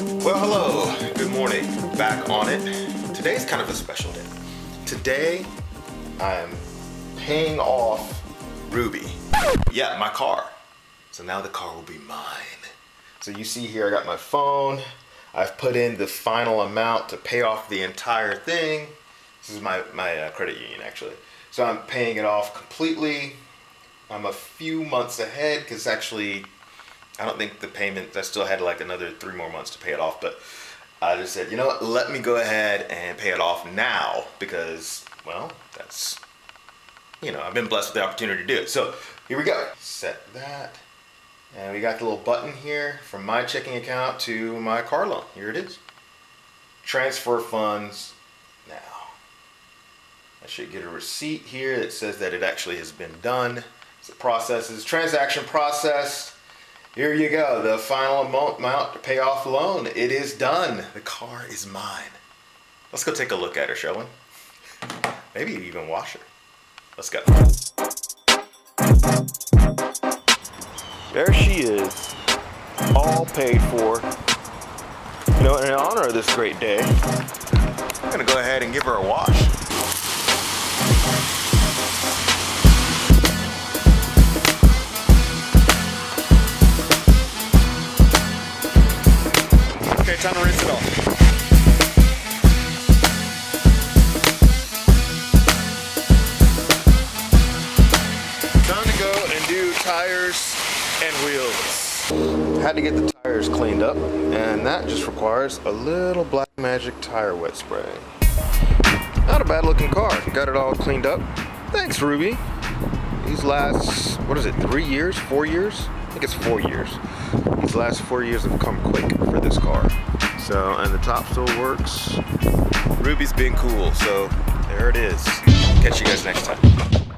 Well, hello, good morning, back on it. Today's kind of a special day. Today, I'm paying off Ruby. Yeah, my car. So now the car will be mine. So you see here, I got my phone. I've put in the final amount to pay off the entire thing. This is my credit union, actually. So I'm paying it off completely. I'm a few months ahead, because actually, I don't think the payment, I still had like another 3 more months to pay it off, but I just said, you know what, let me go ahead and pay it off now, because, well, that's, you know, I've been blessed with the opportunity to do it. So here we go. Set that. And we got the little button here from my checking account to my car loan. Here it is. Transfer funds now. I should get a receipt here that says that it actually has been done. So processes, transaction processed. Here you go, the final amount to pay off the loan. It is done. The car is mine. Let's go take a look at her, shall we? Maybe even wash her. Let's go. There she is, all paid for. You know, in honor of this great day, I'm gonna go ahead and give her a wash. Okay, time to rinse it off. Time to go and do tires and wheels. Had to get the tires cleaned up, and that just requires a little Black Magic tire wet spray. Not a bad looking car. Got it all cleaned up. Thanks, Ruby. These last, what is it, 3 years, 4 years? I think it's 4 years. These last 4 years have come quick for this car. So, and the top still works. Ruby's being cool, so there it is. Catch you guys next time.